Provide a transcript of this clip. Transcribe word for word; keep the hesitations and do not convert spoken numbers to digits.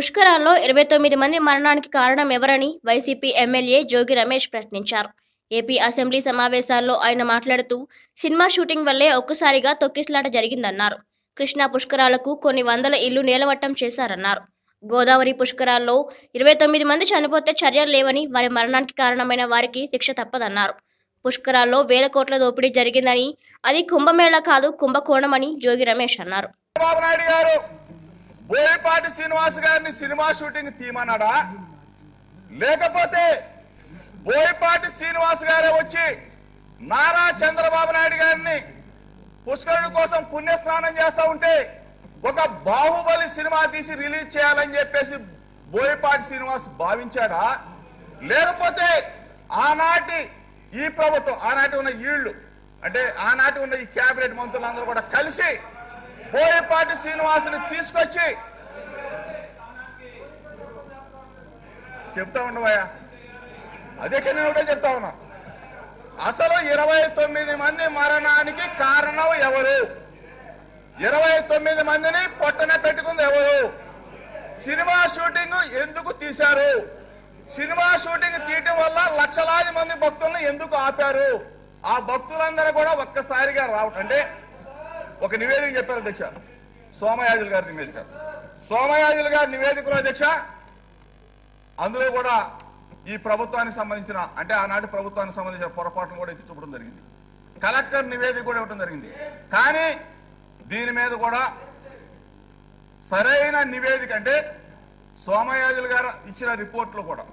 పుష్కరాల్లో ఇరవై తొమ్మిది మంది మరణానికి కారణం ఎవరని వైసీపీ ఎమ్మెల్యే జోగి రమేష్ ప్రశ్నించారు. ఏపీ అసెంబ్లీ సమావేశాల్లో ఆయన మాట్లాడుతూ సినిమా షూటింగ్ వల్లే ఒక్కసారిగా తొక్కిసలాట జరిగిందన్నారు. కృష్ణా పుష్కరాలకు కొన్ని వందల ఇల్లు నేలమట్టం చేశారన్నారు. గోదావరి పుష్కరాల్లో ఇరవై తొమ్మిది మంది చనిపోతే చర్యలు లేవని, వారి మరణానికి కారణమైన వారికి శిక్ష తప్పదన్నారు. పుష్కరాల్లో వేల కోట్ల దోపిడీ జరిగిందని, అది కుంభమేళా కాదు కుంభకోణమని జోగి రమేష్ అన్నారు. బోయపాటి శ్రీనివాస్ గారిని సినిమా షూటింగ్ తీయమన్నాడా, లేకపోతే బోయపాటి శ్రీనివాస్ గారే వచ్చి నారా చంద్రబాబు నాయుడు గారిని పుష్కరుడు కోసం పుణ్యస్నానం చేస్తా ఉంటే ఒక బాహుబలి సినిమా తీసి రిలీజ్ చేయాలని చెప్పేసి బోయపాటి శ్రీనివాస్ భావించాడా, లేకపోతే ఆనాటి ఈ ప్రభుత్వం, ఆనాటి ఉన్న ఈళ్ళు అంటే ఆనాటి ఉన్న ఈ కేబినెట్ మంత్రులందరూ కూడా కలిసి బోయపాటి శ్రీనివాసుని తీసుకొచ్చి చెప్తా ఉండవయ్యా అధ్యక్ష, నేను ఒకటే చెప్తా ఉన్నా, అసలు ఇరవై తొమ్మిది మంది మరణానికి కారణం ఎవరు, ఇరవై తొమ్మిది మందిని పొట్టన పెట్టుకుంది ఎవరు, సినిమా షూటింగ్ ఎందుకు తీశారు, సినిమా షూటింగ్ తీయటం వల్ల లక్షలాది మంది భక్తులను ఎందుకు ఆపారు, ఆ భక్తులందరూ కూడా ఒక్కసారిగా రావటం అంటే ఒక నివేదిక చెప్పారు అధ్యక్ష, సోమయాజులు గారి నివేదిక, సోమయాజులు గారి నివేదికలో అధ్యక్ష అందులో కూడా ఈ ప్రభుత్వానికి సంబంధించిన అంటే ఆనాటి ప్రభుత్వానికి సంబంధించిన పొరపాటును కూడా ఎత్తి చూపడం జరిగింది, కలెక్టర్ నివేదిక కూడా ఇవ్వడం జరిగింది. కానీ దీని మీద కూడా సరైన నివేదిక అంటే సోమయాజులు గారు ఇచ్చిన రిపోర్ట్లో కూడా